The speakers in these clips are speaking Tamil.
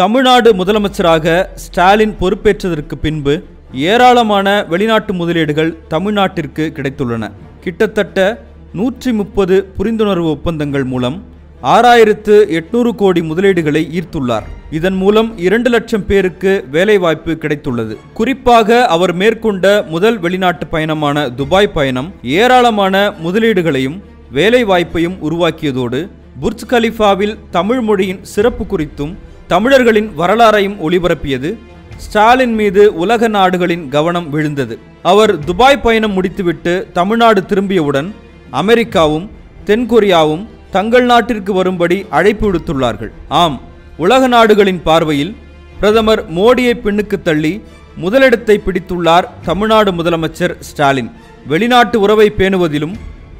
தமிழ்நாடு முதலமைச்சராக ஸ்டாலின் பொறுப்பேற்றதற்கு பின்பு ஏராளமான வெளிநாட்டு முதலீடுகள் தமிழ்நாட்டிற்கு கிடைத்துள்ளன. கிட்டத்தட்ட 130 புரிந்துணர்வு ஒப்பந்தங்கள் மூலம் 6800 கோடி முதலீடுகளை ஈர்த்துள்ளார். இதன் மூலம் 2 லட்சம் பேருக்கு வேலைவாய்ப்பு கிடைத்துள்ளது. குறிப்பாக அவர் மேற்கொண்ட முதல் வெளிநாட்டு பயணமான துபாய் பயணம் ஏராளமான முதலீடுகளையும் வேலைவாய்ப்பையும் உருவாக்கியதோடு புர்ஜ் கலிஃபாவில் தமிழ் மொழியின் சிறப்பு குறித்தும் தமிழர்களின் வரலாறையும் ஒளிபரப்பியது. ஸ்டாலின் மீது உலக நாடுகளின் கவனம் விழுந்தது. அவர் துபாய் பயணம் முடித்துவிட்டு தமிழ்நாடு திரும்பியவுடன் அமெரிக்காவும் தென்கொரியாவும் தங்கள் நாட்டிற்கு வரும்படி அழைப்பு விடுத்துள்ளார்கள். ஆம், உலக நாடுகளின் பார்வையில் பிரதமர் மோடியை பின்னுக்கு தள்ளி முதலிடத்தை பிடித்துள்ளார் தமிழ்நாடு முதலமைச்சர் ஸ்டாலின். வெளிநாட்டு உறவை பேணுவதிலும்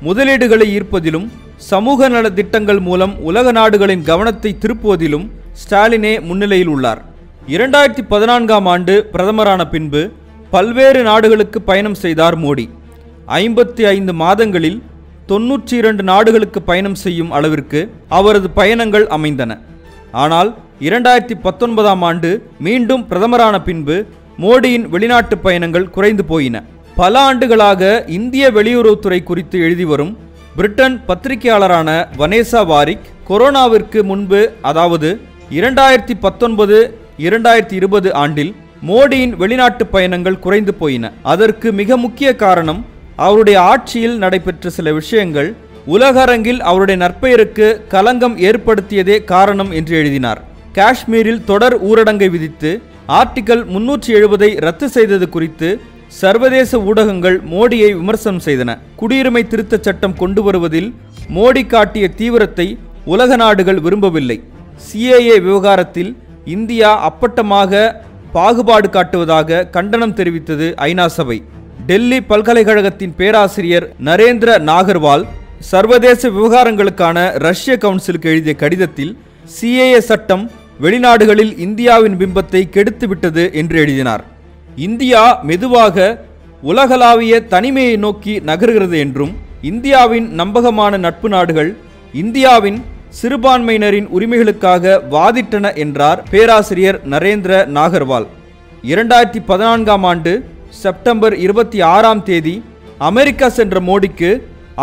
முதலீடுகளை ஈர்ப்பதிலும் சமூக நலத்திட்டங்கள் மூலம் உலக நாடுகளின் கவனத்தை திருப்புவதிலும் ஸ்டாலினே முன்னிலையில் உள்ளார். 2014ஆம் ஆண்டு பிரதமரான பின்பு பல்வேறு நாடுகளுக்கு பயணம் செய்தார் மோடி. 55 மாதங்களில் 92 நாடுகளுக்கு பயணம் செய்யும் அளவிற்கு அவரது பயணங்கள் அமைந்தன. ஆனால் 2019ஆம் ஆண்டு மீண்டும் பிரதமரான பின்பு மோடியின் வெளிநாட்டு பயணங்கள் குறைந்து போயின. பல ஆண்டுகளாக இந்திய வெளியுறவுத்துறை குறித்து எழுதி வரும் பிரிட்டன் பத்திரிகையாளரான வனேசா வாரிக் கொரோனாவிற்கு முன்பு, அதாவது 2019-2020 ஆண்டில் மோடியின் வெளிநாட்டு பயணங்கள் குறைந்து போயின. அதற்கு மிக முக்கிய காரணம் அவருடைய ஆட்சியில் நடைபெற்ற சில விஷயங்கள் உலகரங்கில் அவருடைய நற்பெயருக்கு களங்கம் ஏற்படுத்தியதே காரணம் என்று எழுதினார். காஷ்மீரில் தொடர் ஊரடங்கை விதித்து ஆர்டிகல் 370ஐ ரத்து செய்தது குறித்து சர்வதேச ஊடகங்கள் மோடியை விமர்சனம் செய்தன. குடியுரிமை திருத்தச் சட்டம் கொண்டு வருவதில் மோடி காட்டிய தீவிரத்தை உலக நாடுகள் விரும்பவில்லை. CAA விவகாரத்தில் இந்தியா அப்பட்டமாக பாகுபாடு காட்டுவதாக கண்டனம் தெரிவித்தது ஐநா சபை. டெல்லி பல்கலைக்கழகத்தின் பேராசிரியர் நரேந்திர நாகர்வால் சர்வதேச விவகாரங்களுக்கான ரஷ்ய கவுன்சிலுக்கு எழுதிய கடிதத்தில் CAA சட்டம் வெளிநாடுகளில் இந்தியாவின் பிம்பத்தை கெடுத்துவிட்டது என்று எழுதினார். இந்தியா மெதுவாக உலகளாவிய தனிமையை நோக்கி நகர்கிறது என்றும் இந்தியாவின் நம்பகமான நட்பு நாடுகள் இந்தியாவின் சிறுபான்மையினரின் உரிமைகளுக்காக வாதிட்டன என்றார் பேராசிரியர் நரேந்திர நாகர்வால். 2014ஆம் ஆண்டு செப்டம்பர் 26ஆம் தேதி அமெரிக்கா சென்ற மோடிக்கு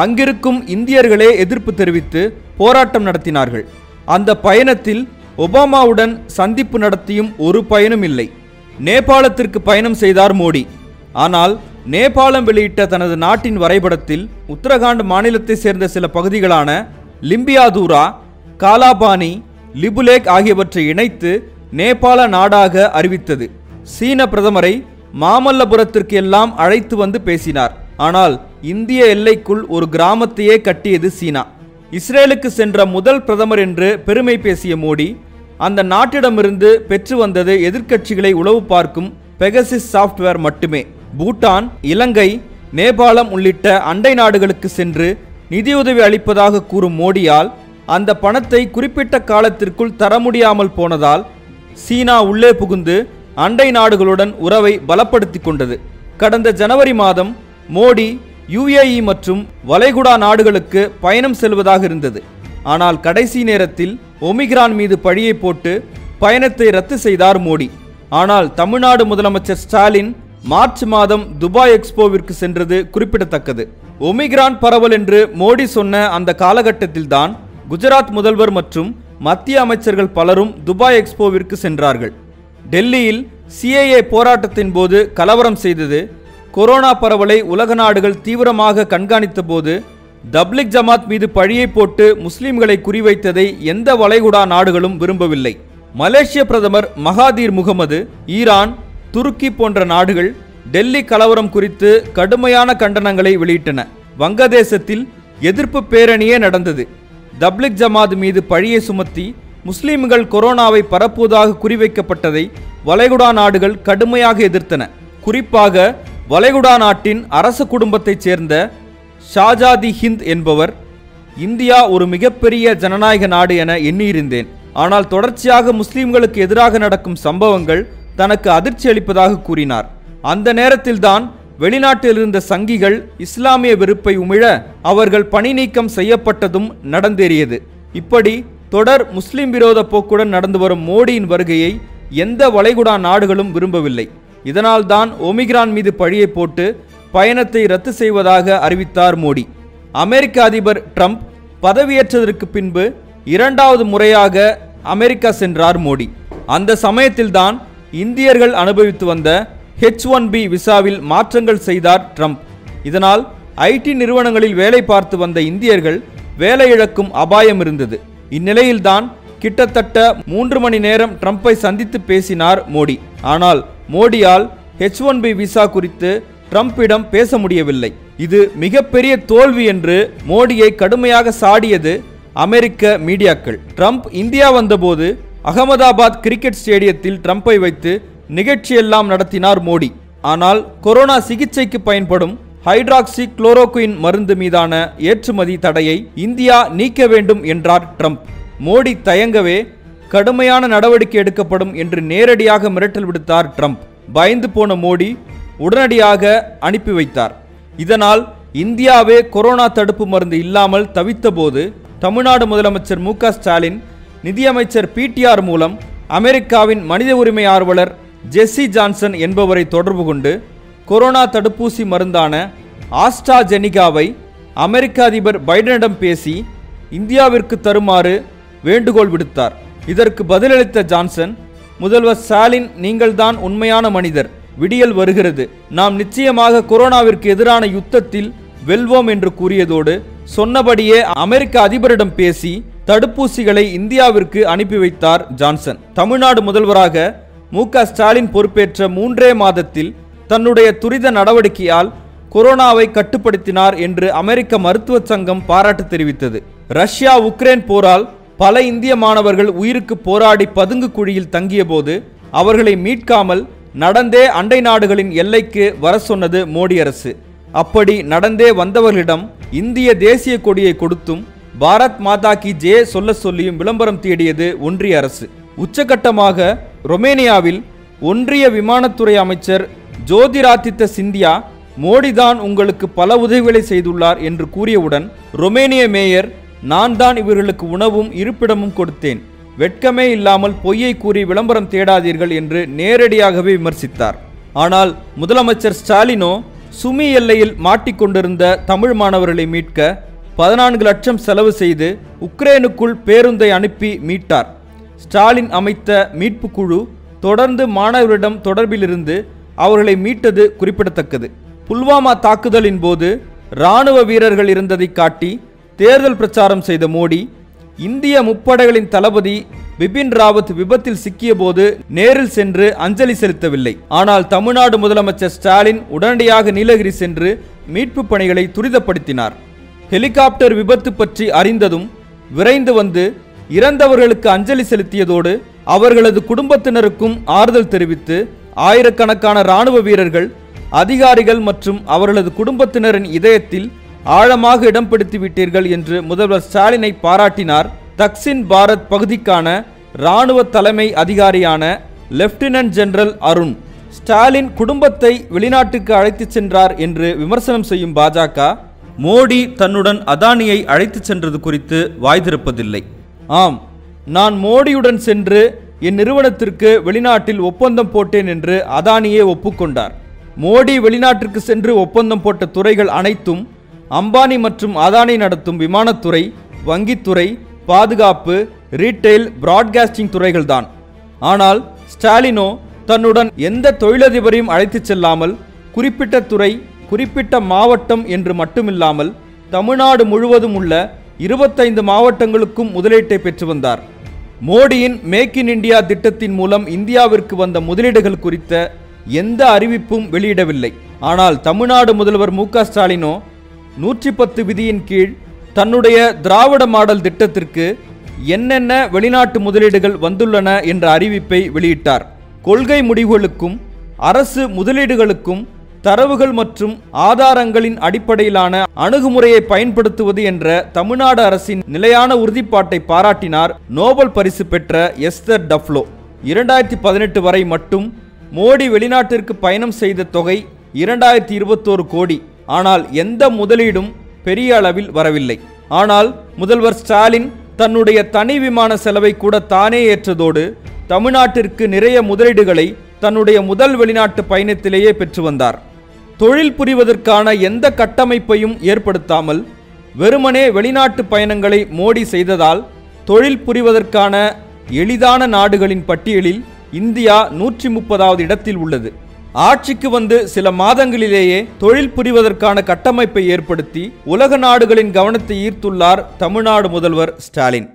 அங்கிருக்கும் இந்தியர்களே எதிர்ப்பு தெரிவித்து போராட்டம் நடத்தினார்கள். அந்த பயணத்தில் ஒபாமாவுடன் சந்திப்பு நடத்தியும் ஒரு பயனும் இல்லை. நேபாளத்திற்கு பயணம் செய்தார் மோடி. ஆனால் நேபாளம் வெளியிட்ட தனது நாட்டின் வரைபடத்தில் உத்தரகாண்ட் மாநிலத்தை சேர்ந்த சில பகுதிகளான லிம்பியாதூரா, காலாபானி, லிபுலேக் ஆகியவற்றை இணைத்து நேபாள நாடாக அறிவித்தது. சீன பிரதமரை மாமல்லபுரத்திற்கு எல்லாம் அழைத்து வந்து பேசினார். ஆனால் இந்திய எல்லைக்குள் ஒரு கிராமத்தையே கட்டியது சீனா. இஸ்ரேலுக்கு சென்ற முதல் பிரதமர் என்று பெருமை பேசிய மோடி அந்த நாட்டிடமிருந்து பெற்று வந்தது எதிர்க்கட்சிகளை உளவு பார்க்கும் பெகசிஸ் சாஃப்ட்வேர் மட்டுமே. பூட்டான், இலங்கை, நேபாளம் உள்ளிட்ட அண்டை நாடுகளுக்கு சென்று நிதியுதவி அளிப்பதாக கூறும் மோடியால் அந்த பணத்தை குறிப்பிட்ட காலத்திற்குள் தர முடியாமல் போனதால் சீனா உள்ளே புகுந்து அண்டை நாடுகளுடன் உறவை பலப்படுத்தி கொண்டது. கடந்த ஜனவரி மாதம் மோடி UAE மற்றும் வளைகுடா நாடுகளுக்கு பயணம் செல்வதாக இருந்தது. ஆனால் கடைசி நேரத்தில் ஒமிக்ரான் மீது பழியை போட்டு பயணத்தை ரத்து செய்தார் மோடி. ஆனால் தமிழ்நாடு முதலமைச்சர் ஸ்டாலின் மார்ச் மாதம் துபாய் எக்ஸ்போவிற்கு சென்றது குறிப்பிடத்தக்கது. ஒமிக்ரான் பரவல் என்று மோடி சொன்ன அந்த காலகட்டத்தில்தான் குஜராத் முதல்வர் மற்றும் மத்திய அமைச்சர்கள் பலரும் துபாய் எக்ஸ்போவிற்கு சென்றார்கள். டெல்லியில் CAA போராட்டத்தின் போது கலவரம் செய்தது, கொரோனா பரவலை உலக நாடுகள் தீவிரமாக கண்காணித்த போது தப்லிக் ஜமாத் மீது பழியை போட்டு முஸ்லிம்களை குறிவைத்ததை எந்த வளைகுடா நாடுகளும் விரும்பவில்லை. மலேசிய பிரதமர் மகாதீர் முகமது, ஈரான், துருக்கி போன்ற நாடுகள் டெல்லி கலவரம் குறித்து கடுமையான கண்டனங்களை வெளியிட்டன. வங்கதேசத்தில் எதிர்ப்பு பேரணியே நடந்தது. தப்லிக் ஜமாத் மீது பழியை சுமத்தி முஸ்லிம்கள் கொரோனாவை பரப்புவதாக குறிவைக்கப்பட்டதை வளைகுடா நாடுகள் கடுமையாக எதிர்த்தன. குறிப்பாக வளைகுடா நாட்டின் அரச குடும்பத்தைச் சேர்ந்த ஷாஜாதி ஹிந்த் என்பவர், இந்தியா ஒரு மிகப்பெரிய ஜனநாயக நாடு என எண்ணியிருந்தேன், ஆனால் தொடர்ச்சியாக முஸ்லிம்களுக்கு எதிராக நடக்கும் சம்பவங்கள் தனக்கு அதிர்ச்சி அளிப்பதாக கூறினார். அந்த நேரத்தில்தான் வெளிநாட்டில் இருந்த சங்கிகள் இஸ்லாமிய வெறுப்பை உமிழ அவர்கள் பணி நீக்கம் செய்யப்பட்டதும் நடந்தேறியது. இப்படி தொடர் முஸ்லிம் விரோத போக்குடன் நடந்து வரும் மோடியின் வருகையை எந்த வளைகுடா நாடுகளும் விரும்பவில்லை. இதனால்தான் ஒமிக்ரான் மீது பழியை போட்டு பயணத்தை ரத்து செய்வதாக அறிவித்தார் மோடி. அமெரிக்க அதிபர் ட்ரம்ப் பதவியேற்றதற்கு பின்பு இரண்டாவது முறையாக அமெரிக்கா சென்றார் மோடி. அந்த சமயத்தில்தான் இந்தியர்கள் அனுபவித்து வந்த H1B விசாவில் மாற்றங்கள் செய்தார் ட்ரம்ப். இதனால் ஐடி நிறுவனங்களில் வேலை பார்த்து வந்த இந்தியர்கள் வேலை இழக்கும் அபாயம் இருந்தது. இந்நிலையில்தான் கிட்டத்தட்ட 3 மணி நேரம் ட்ரம்ப்பை சந்தித்து பேசினார் மோடி. ஆனால் மோடியால் H1B விசா குறித்து ட்ரம்ப்பிடம் பேச முடியவில்லை. இது மிகப்பெரிய தோல்வி என்று மோடியை கடுமையாக சாடியது அமெரிக்க மீடியாக்கள். ட்ரம்ப் இந்தியா வந்தபோது அகமதாபாத் கிரிக்கெட் ஸ்டேடியத்தில் ட்ரம்ப்பை வைத்து நிகழ்ச்சியெல்லாம் நடத்தினார் மோடி. ஆனால் கொரோனா சிகிச்சைக்கு பயன்படும் ஹைட்ராக்சி குளோரோக்வின் மருந்து மீதான ஏற்றுமதி தடையை இந்தியா நீக்க வேண்டும் என்றார் ட்ரம்ப். மோடி தயங்கவே கடுமையான நடவடிக்கை எடுக்கப்படும் என்று நேரடியாக மிரட்டல் விடுத்தார் ட்ரம்ப். பயந்து போன மோடி உடனடியாக அனுப்பி வைத்தார். இதனால் இந்தியாவே கொரோனா தடுப்பு மருந்து இல்லாமல் தவித்தபோது தமிழ்நாடு முதலமைச்சர் MK ஸ்டாலின் நிதியமைச்சர் PTR மூலம் அமெரிக்காவின் மனித உரிமை ஆர்வலர் ஜெஸ்ஸி ஜான்சன் என்பவரை தொடர்பு கொண்டு கொரோனா தடுப்பூசி மருந்தான ஆஸ்ட்ரா ஜெனிகாவை அமெரிக்க அதிபர் பைடனிடம் பேசி இந்தியாவிற்கு தருமாறு வேண்டுகோள் விடுத்தார். இதற்கு பதிலளித்த ஜான்சன், முதல்வர் ஸ்டாலின் நீங்கள்தான் உண்மையான மனிதர், விடியல் வருகிறது, நாம் நிச்சயமாக கொரோனாவிற்கு எதிரான யுத்தத்தில் வெல்வோம் என்று கூறியதோடு சொன்னபடியே அமெரிக்க அதிபரிடம் பேசி தடுப்பூசிகளை இந்தியாவிற்கு அனுப்பி வைத்தார் ஜான்சன். தமிழ்நாடு முதல்வராக MK ஸ்டாலின் பொறுப்பேற்ற 3 மாதத்தில் தன்னுடைய துரித நடவடிக்கையால் கொரோனாவை கட்டுப்படுத்தினார் என்று அமெரிக்க மருத்துவ சங்கம் பாராட்டு தெரிவித்தது. ரஷ்யா உக்ரைன் போரால் பல இந்திய மாணவர்கள் உயிருக்கு போராடி பதுங்கு குழியில் தங்கிய போது அவர்களை மீட்காமல் நடந்தே அண்டை நாடுகளின் எல்லைக்கு வர சொன்னது மோடி அரசு. அப்படி நடந்தே வந்தவர்களிடம் இந்திய தேசிய கொடியை கொடுத்தும் பாரத் மாதா கி ஜே சொல்ல சொல்லியும் விளம்பரம் தேடியது ஒன்றிய அரசு. உச்சகட்டமாக ரொமேனியாவில் ஒன்றிய விமானத்துறை அமைச்சர் ஜோதிராதித்த சிந்தியா மோடிதான் உங்களுக்கு பல உதவிகளை செய்துள்ளார் என்று கூறியவுடன் ரொமேனிய மேயர், நான் தான் இவர்களுக்கு உணவும் இருப்பிடமும் கொடுத்தேன், வெட்கமே இல்லாமல் பொய்யை கூறி விளம்பரம் தேடாதீர்கள் என்று நேரடியாகவே விமர்சித்தார். ஆனால் முதலமைச்சர் ஸ்டாலினோ சுமி எல்லையில் மாட்டிக்கொண்டிருந்த தமிழ் மாணவர்களை மீட்க 14 லட்சம் செலவு செய்து உக்ரைனுக்குள் பேருந்தை அனுப்பி மீட்டார். ஸ்டாலின் அமைத்த மீட்பு குழு தொடர்ந்து மாணவரிடம் தொடர்பிலிருந்து அவர்களை மீட்டது குறிப்பிடத்தக்கது. புல்வாமா தாக்குதலின் போது இராணுவ வீரர்கள் இருந்ததை காட்டி தேர்தல் பிரச்சாரம் செய்த மோடி, இந்திய முப்படைகளின் தளபதி பிபின் ராவத் விபத்தில் சிக்கிய போது நேரில் சென்று அஞ்சலி செலுத்தவில்லை. ஆனால் தமிழ்நாடு முதலமைச்சர் ஸ்டாலின் உடனடியாக நீலகிரி சென்று மீட்பு பணிகளை துரிதப்படுத்தினார். ஹெலிகாப்டர் விபத்து பற்றி அறிந்ததும் விரைந்து வந்து இறந்தவர்களுக்கு அஞ்சலி செலுத்தியதோடு அவர்களது குடும்பத்தினருக்கும் ஆறுதல் தெரிவித்து ஆயிரக்கணக்கான இராணுவ வீரர்கள், அதிகாரிகள் மற்றும் அவர்களது குடும்பத்தினரின் இதயத்தில் ஆழமாக இடம் பிடித்து விட்டீர்கள் என்று முதல்வர் ஸ்டாலினை பாராட்டினார். தக்சின் பாரத் பகுதிக்கான இராணுவ தலைமை அதிகாரியான லெப்டினன்ட் ஜெனரல் அருண், ஸ்டாலின் குடும்பத்தை வெளிநாட்டுக்கு அழைத்துச் சென்றார் என்று விமர்சனம் செய்யும் பாஜக, மோடி தன்னுடன் அதானியை அழைத்துச் சென்றது குறித்து வாய் திறப்பதில்லை. ஆம், நான் மோடியுடன் சென்று என் நிறுவனத்திற்கு வெளிநாட்டில் ஒப்பந்தம் போட்டேன் என்று அதானியே ஒப்புக்கொண்டார். மோடி வெளிநாட்டிற்கு சென்று ஒப்பந்தம் போட்ட துறைகள் அனைத்தும் அம்பானி மற்றும் அதானி நடத்தும் விமானத்துறை, வங்கித்துறை, பாதுகாப்பு, ரீட்டெயில், பிராட்காஸ்டிங் துறைகள்தான். ஆனால் ஸ்டாலினோ தன்னுடன் எந்த தொழிலதிபரையும் அழைத்துச் செல்லாமல் குறிப்பிட்ட துறை, குறிப்பிட்ட மாவட்டம் என்று மட்டுமில்லாமல் தமிழ்நாடு முழுவதும் உள்ள 25 மாவட்டங்களுக்கும் முதலீட்டை பெற்று வந்தார். மோடியின் மேக் இன் இந்தியா திட்டத்தின் மூலம் இந்தியாவிற்கு வந்த முதலீடுகள் குறித்த எந்த அறிவிப்பும் வெளியிடவில்லை. ஆனால் தமிழ்நாடு முதல்வர் MK ஸ்டாலினோ 110 விதியின் கீழ் தன்னுடைய திராவிட மாடல் திட்டத்திற்கு என்னென்ன வெளிநாட்டு முதலீடுகள் வந்துள்ளன என்ற அறிவிப்பை வெளியிட்டார். கொள்கை முடிவுகளுக்கும் அரசு முதலீடுகளுக்கும் தரவுகள் மற்றும் ஆதாரங்களின் அடிப்படையிலான அணுகுமுறையை பயன்படுத்துவது என்ற தமிழ்நாடு அரசின் நிலையான உறுதிப்பாட்டை பாராட்டினார் நோபல் பரிசு பெற்ற எஸ்தர் டஃப்ளோ. 2018 வரை மட்டும் மோடி வெளிநாட்டிற்கு பயணம் செய்த தொகை 2021 கோடி. ஆனால் எந்த முதலீடும் பெரிய அளவில் வரவில்லை. ஆனால் முதல்வர் ஸ்டாலின் தன்னுடைய தனி விமான செலவை கூட தானே ஏற்றதோடு தமிழ்நாட்டிற்கு நிறைய முதலீடுகளை தன்னுடைய முதல் வெளிநாட்டு பயணத்திலேயே பெற்று வந்தார். தொழில் புரிவதற்கான எந்த கட்டமைப்பையும் ஏற்படுத்தாமல் வெறுமனே வெளிநாட்டு பயணங்களை மோடி செய்ததால் தொழில் புரிவதற்கான எளிதான நாடுகளின் பட்டியலில் இந்தியா 130வது இடத்தில் உள்ளது. ஆட்சிக்கு வந்து சில மாதங்களிலேயே தொழில் புரிவதற்கான கட்டமைப்பை ஏற்படுத்தி உலக நாடுகளின் கவனத்தை ஈர்த்துள்ளார் தமிழ்நாடு முதல்வர் ஸ்டாலின்.